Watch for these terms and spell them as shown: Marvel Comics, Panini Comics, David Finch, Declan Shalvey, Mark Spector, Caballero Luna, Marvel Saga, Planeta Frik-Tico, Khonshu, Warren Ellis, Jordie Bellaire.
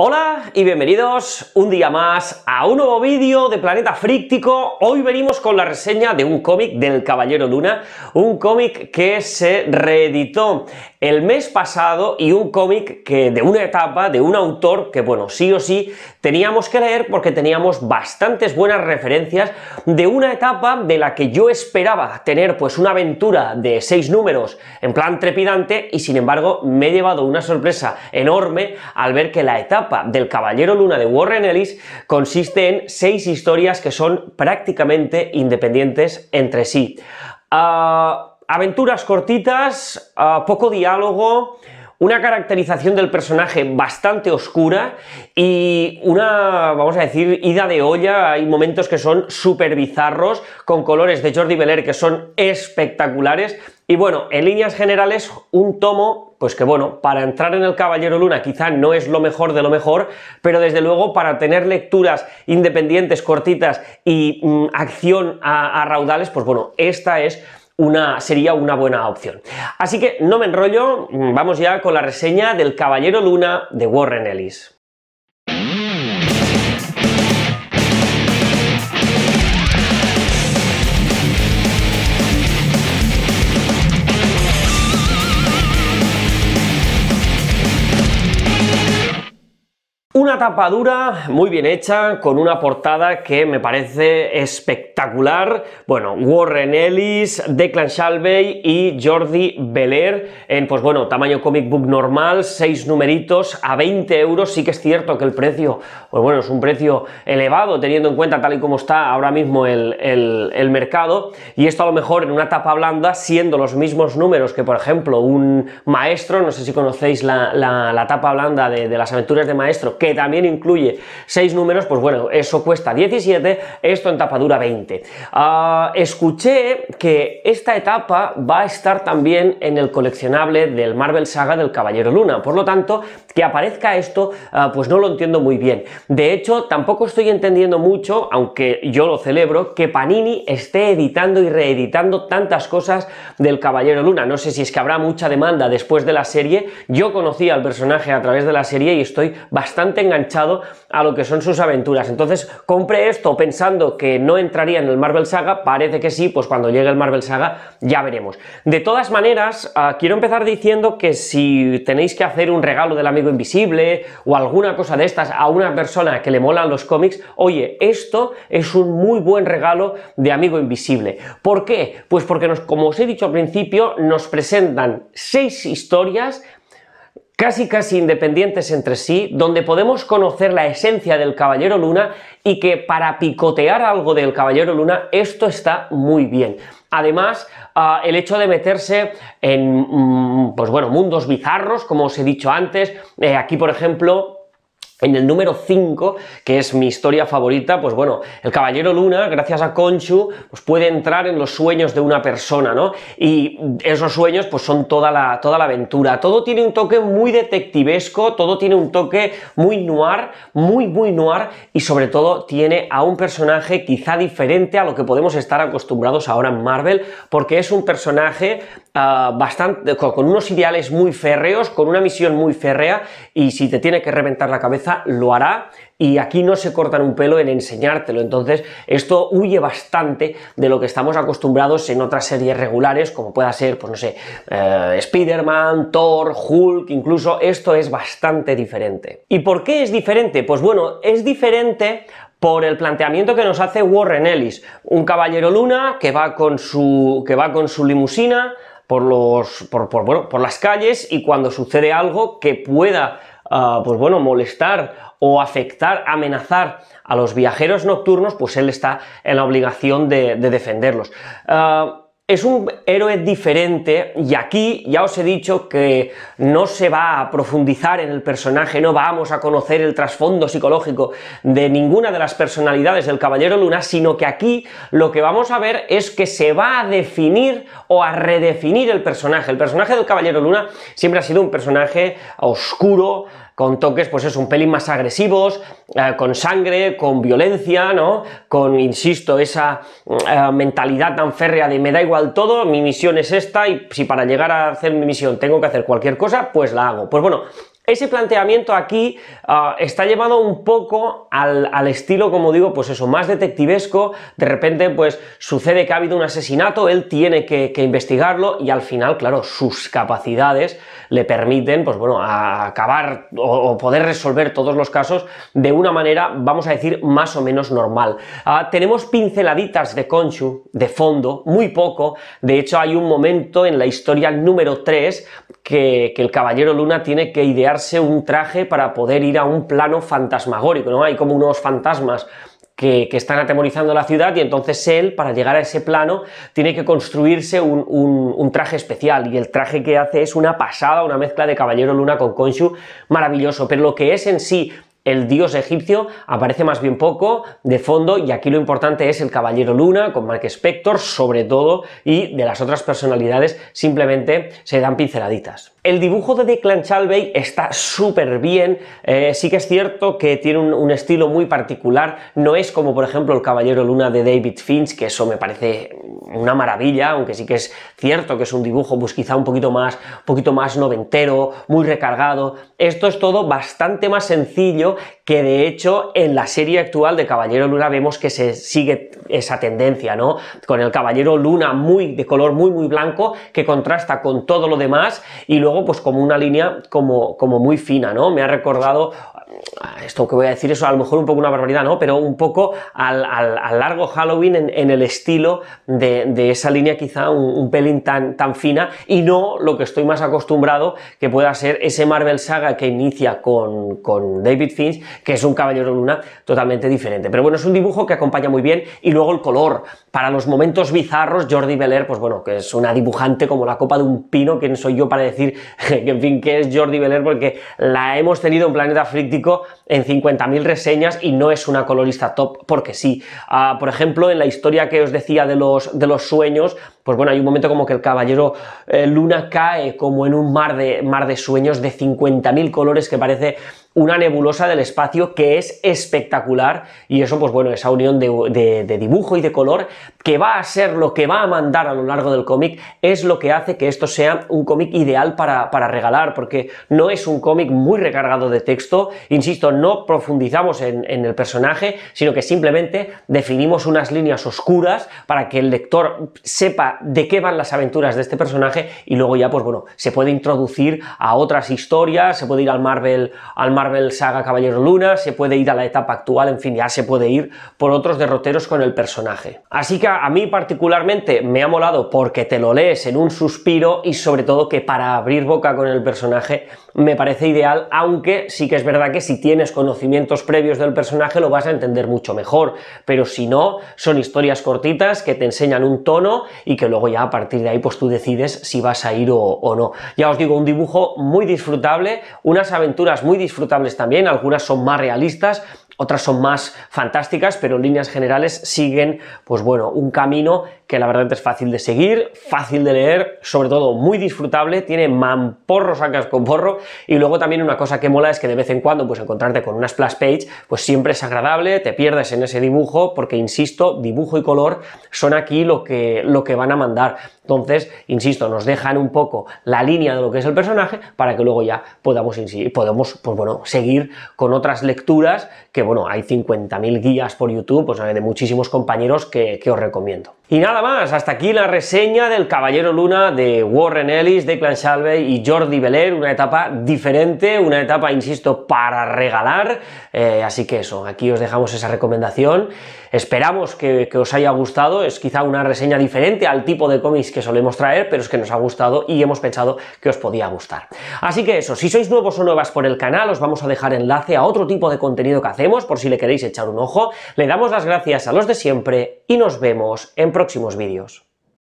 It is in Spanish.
Hola y bienvenidos un día más a un nuevo vídeo de Planeta Frik-Tico. Hoy venimos con la reseña de un cómic del Caballero Luna, un cómic que se reeditó el mes pasado y un cómic que de una etapa, de un autor que, bueno, sí o sí teníamos que leer porque teníamos bastantes buenas referencias de una etapa de la que yo esperaba tener pues una aventura de 6 números en plan trepidante y sin embargo me he llevado una sorpresa enorme al ver que la etapa del Caballero Luna de Warren Ellis consiste en 6 historias que son prácticamente independientes entre sí. Aventuras cortitas, poco diálogo, una caracterización del personaje bastante oscura y una, vamos a decir, ida de olla. Hay momentos que son súper bizarros, con colores de Jordie Bellaire que son espectaculares. Y bueno, en líneas generales, un tomo, pues que bueno, para entrar en el Caballero Luna quizá no es lo mejor de lo mejor, pero desde luego para tener lecturas independientes, cortitas y acción a raudales, pues bueno, esta es sería una buena opción. Así que no me enrollo, vamos ya con la reseña del Caballero Luna de Warren Ellis. Una tapa dura, muy bien hecha, con una portada que me parece espectacular. Bueno, Warren Ellis, Declan Shalvey y Jordie Bellaire en, pues bueno, tamaño comic book normal, 6 numeritos a 20 euros. Sí que es cierto que el precio, pues bueno, es un precio elevado teniendo en cuenta tal y como está ahora mismo el mercado. Y esto a lo mejor en una tapa blanda, siendo los mismos números que, por ejemplo, un maestro, no sé si conocéis la tapa blanda de las aventuras de maestro, que también incluye 6 números, pues bueno, eso cuesta 17, esto en tapa dura 20. Escuché que esta etapa va a estar también en el coleccionable del Marvel Saga del Caballero Luna, por lo tanto, que aparezca esto, pues no lo entiendo muy bien. De hecho, tampoco estoy entendiendo mucho, aunque yo lo celebro, que Panini esté editando y reeditando tantas cosas del Caballero Luna. No sé si es que habrá mucha demanda después de la serie. Yo conocí al personaje a través de la serie y estoy bastante enganchado a lo que son sus aventuras. Entonces compré esto pensando que no entraría en el Marvel Saga, parece que sí, pues cuando llegue el Marvel Saga ya veremos. De todas maneras, quiero empezar diciendo que si tenéis que hacer un regalo del amigo invisible o alguna cosa de estas a una persona que le molan los cómics, oye, esto es un muy buen regalo de amigo invisible. ¿Por qué? Pues porque como os he dicho al principio, nos presentan 6 historias casi casi independientes entre sí, donde podemos conocer la esencia del Caballero Luna y que para picotear algo del Caballero Luna esto está muy bien. Además, el hecho de meterse en, pues bueno, mundos bizarros, como os he dicho antes, aquí por ejemplo, en el número 5, que es mi historia favorita, pues bueno, el Caballero Luna, gracias a Khonshu, pues puede entrar en los sueños de una persona, ¿no? Y esos sueños pues son toda la aventura. Todo tiene un toque muy detectivesco, todo tiene un toque muy noir, muy noir, y sobre todo tiene a un personaje quizá diferente a lo que podemos estar acostumbrados ahora en Marvel, porque es un personaje bastante, con unos ideales muy férreos, con una misión muy férrea, y si te tiene que reventar la cabeza lo hará, y aquí no se cortan un pelo en enseñártelo. Entonces esto huye bastante de lo que estamos acostumbrados en otras series regulares, como pueda ser, pues no sé, Spider-Man, Thor, Hulk, incluso. Esto es bastante diferente. ¿Y por qué es diferente? Pues bueno, es diferente por el planteamiento que nos hace Warren Ellis, un Caballero Luna que va con su limusina por las calles, y cuando sucede algo que pueda pues bueno, molestar o afectar, amenazar a los viajeros nocturnos, pues él está en la obligación de defenderlos. Es un héroe diferente, y aquí ya os he dicho que no se va a profundizar en el personaje, no vamos a conocer el trasfondo psicológico de ninguna de las personalidades del Caballero Luna, sino que aquí lo que vamos a ver es que se va a definir o a redefinir el personaje. El personaje del Caballero Luna siempre ha sido un personaje oscuro, con toques, pues es un pelín más agresivos, con sangre, con violencia, ¿no? Con, insisto, esa mentalidad tan férrea de me da igual todo, mi misión es esta, y si para llegar a hacer mi misión tengo que hacer cualquier cosa, pues la hago. Pues bueno, Ese planteamiento aquí está llevado un poco al estilo, como digo, pues eso, más detectivesco. De repente, pues sucede que ha habido un asesinato, él tiene que investigarlo y al final, claro, sus capacidades le permiten, pues bueno, acabar o poder resolver todos los casos de una manera, vamos a decir, más o menos normal. Tenemos pinceladitas de Khonshu de fondo, muy poco. De hecho, hay un momento en la historia número 3 que el Caballero Luna tiene que idearse un traje para poder ir a un plano fantasmagórico, ¿no? Hay como unos fantasmas que están atemorizando la ciudad y entonces él, para llegar a ese plano, tiene que construirse un traje especial, y el traje que hace es una pasada, una mezcla de Caballero Luna con Khonshu, maravilloso. Pero lo que es en sí el dios egipcio aparece más bien poco de fondo, y aquí lo importante es el Caballero Luna con Mark Spector sobre todo, y de las otras personalidades simplemente se dan pinceladitas. El dibujo de Declan Shalvey está súper bien. Sí que es cierto que tiene un estilo muy particular, no es como por ejemplo el Caballero Luna de David Finch, que eso me parece una maravilla, aunque sí que es cierto que es un dibujo pues quizá un poquito más noventero, muy recargado. Esto es todo bastante más sencillo, que de hecho en la serie actual de Caballero Luna vemos que se sigue esa tendencia, ¿no? Con el Caballero Luna muy de color muy blanco, que contrasta con todo lo demás, y luego pues como una línea como muy fina, ¿no? Me ha recordado, esto que voy a decir eso a lo mejor un poco una barbaridad, ¿no? Pero un poco al largo Halloween en el estilo de esa línea quizá un pelín tan fina, y no lo que estoy más acostumbrado que pueda ser ese Marvel Saga que inicia con David Finch, que es un Caballero Luna totalmente diferente. Pero bueno, es un dibujo que acompaña muy bien, y luego el color, para los momentos bizarros, Jordie Bellaire, pues bueno, que es una dibujante como la copa de un pino. ¿Quién soy yo para decir que, en fin, que es Jordie Bellaire? Porque la hemos tenido en Planeta Frik-Tico en 50.000 reseñas y no es una colorista top porque sí. Por ejemplo, en la historia que os decía de los sueños, pues bueno, hay un momento como que el Caballero Luna cae como en un mar de sueños de 50.000 colores que parece una nebulosa del espacio, que es espectacular. Y eso, pues bueno, esa unión de dibujo y de color, que va a ser lo que va a mandar a lo largo del cómic, es lo que hace que esto sea un cómic ideal para regalar, porque no es un cómic muy recargado de texto. Insisto, no profundizamos en el personaje, sino que simplemente definimos unas líneas oscuras para que el lector sepa de qué van las aventuras de este personaje, y luego ya, pues bueno, se puede introducir a otras historias, se puede ir al Marvel Saga Caballero Luna, se puede ir a la etapa actual, en fin, ya se puede ir por otros derroteros con el personaje. Así que a mí particularmente me ha molado, porque te lo lees en un suspiro, y sobre todo que para abrir boca con el personaje me parece ideal, aunque sí que es verdad que si tienes conocimientos previos del personaje lo vas a entender mucho mejor, pero si no, son historias cortitas que te enseñan un tono y que luego ya a partir de ahí pues tú decides si vas a ir o no. Ya os digo, un dibujo muy disfrutable, unas aventuras muy disfrutables también, algunas son más realistas, otras son más fantásticas, pero en líneas generales siguen, pues bueno, un camino que la verdad es fácil de seguir, fácil de leer, sobre todo muy disfrutable, tiene mamporros a cascoporro. Y luego también una cosa que mola es que de vez en cuando pues encontrarte con una splash page pues siempre es agradable, te pierdes en ese dibujo, porque insisto, dibujo y color son aquí lo que van a mandar. Entonces, insisto, nos dejan un poco la línea de lo que es el personaje para que luego ya podamos pues bueno, seguir con otras lecturas, que bueno, hay 50.000 guías por YouTube, pues de muchísimos compañeros que os recomiendo. Y nada más, hasta aquí la reseña del Caballero Luna de Warren Ellis, Declan Shalvey y Jordie Bellaire, una etapa diferente, una etapa, insisto, para regalar. Así que eso, aquí os dejamos esa recomendación, esperamos que os haya gustado, es quizá una reseña diferente al tipo de cómics que solemos traer, pero es que nos ha gustado y hemos pensado que os podía gustar. Así que eso, si sois nuevos o nuevas por el canal, os vamos a dejar enlace a otro tipo de contenido que hacemos, por si le queréis echar un ojo. Le damos las gracias a los de siempre y nos vemos en próximos vídeos.